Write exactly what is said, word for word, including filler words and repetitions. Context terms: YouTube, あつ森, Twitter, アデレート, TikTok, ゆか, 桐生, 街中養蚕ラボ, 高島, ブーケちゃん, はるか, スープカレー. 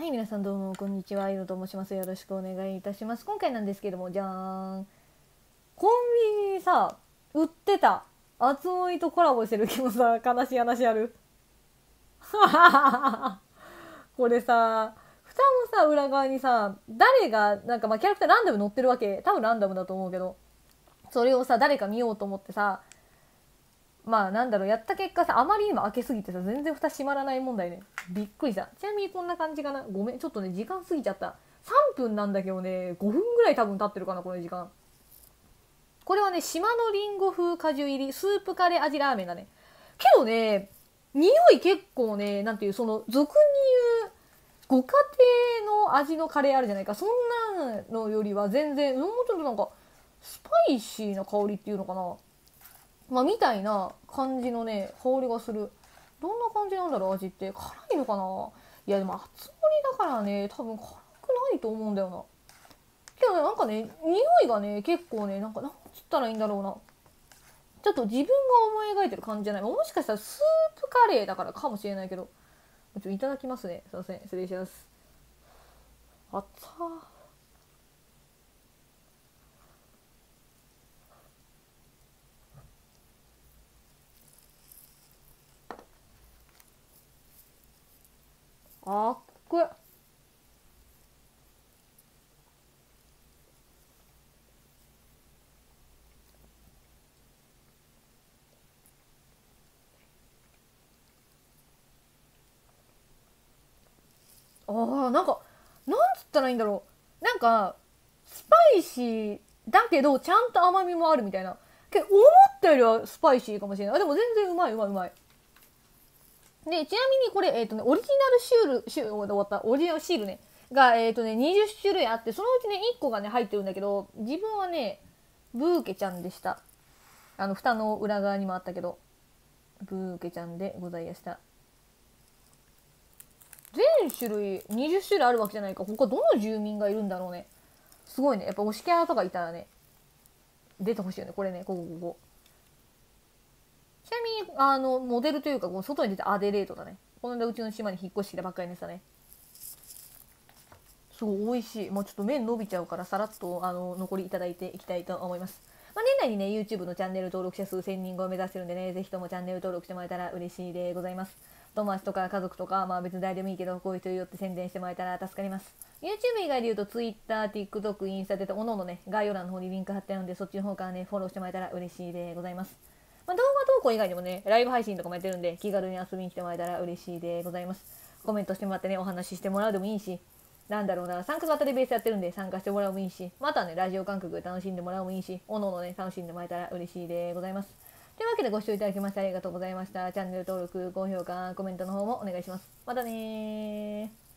はい、皆さんどうもこんにちは、いろと申します。よろしくお願いいたします。今回なんですけども、じゃーん、コンビニさ売ってたあつおいとコラボしてるけどさ、悲しい話ある。これさ、蓋のさ裏側にさ、誰がなんかまあキャラクターランダム載ってるわけ、多分ランダムだと思うけど、それをさ誰か見ようと思ってさ、まあなんだろう、やった結果さ、あまり今開けすぎてさ、全然蓋閉まらない問題ね。びっくりした。ちなみにこんな感じかな。ごめん、ちょっとね時間過ぎちゃった。さんぷんなんだけどね、ごふんぐらい多分経ってるかな、この時間。これはね、島のりんご風果汁入りスープカレー味ラーメンだね。けどね、匂い結構ね、なんていう、その俗に言うご家庭の味のカレーあるじゃないか、そんなのよりは全然もうちょっとなんかスパイシーな香りっていうのかな、まあ、みたいな感じのね、香りがする。どんな感じなんだろう、味って。辛いのかな。いや、でも、あつ森だからね、多分辛くないと思うんだよな。けどね、なんかね、匂いがね、結構ね、なんか、なんつったらいいんだろうな。ちょっと自分が思い描いてる感じじゃない。もしかしたらスープカレーだからかもしれないけど。ちょ、いただきますね。すいません。失礼します。あったー。あっくっ、あー、なんか、なんつったらいいんだろう、なんかスパイシーだけどちゃんと甘みもあるみたいな。けど思ったよりはスパイシーかもしれない。あ、でも全然うまいうまいうまいで、ちなみにこれ、えっ、ー、とね、オリジナルシール、シール、終わった、オリジナルシールね、が、えっ、ー、とね、にじゅっしゅるいあって、そのうちね、いっこがね、入ってるんだけど、自分はね、ブーケちゃんでした。あの、蓋の裏側にもあったけど、ブーケちゃんでございました。全種類、にじゅっしゅるいあるわけじゃないか。他どの住民がいるんだろうね。すごいね。やっぱ、推しキャラとかいたらね、出てほしいよね。これね、ここ、ここ。ちなみに、あの、モデルというか、こう外に出たアデレートだね。この間、うちの島に引っ越してきたばっかりでしたね。すごい美味しい。もうちょっと麺伸びちゃうから、さらっと、あの、残りいただいていきたいと思います。まあ、年内にね、YouTube のチャンネル登録者数せんにん超え目指してるんでね、ぜひともチャンネル登録してもらえたら嬉しいでございます。友達とか家族とか、まあ別に誰でもいいけど、こういう人よって宣伝してもらえたら助かります。YouTube 以外で言うと Twitter、TikTok、インスタでと、おのおのね、概要欄の方にリンク貼ってあるんで、そっちの方からね、フォローしてもらえたら嬉しいでございます。まあ、動画投稿以外にもね、ライブ配信とかもやってるんで、気軽に遊びに来てもらえたら嬉しいでございます。コメントしてもらってね、お話ししてもらうでもいいし、なんだろうな、参加型でベースやってるんで参加してもらうもいいし、またね、ラジオ感覚楽しんでもらうもいいし、おのおのね、楽しんでもらえたら嬉しいでございます。というわけでご視聴いただきましてありがとうございました。チャンネル登録、高評価、コメントの方もお願いします。またねー。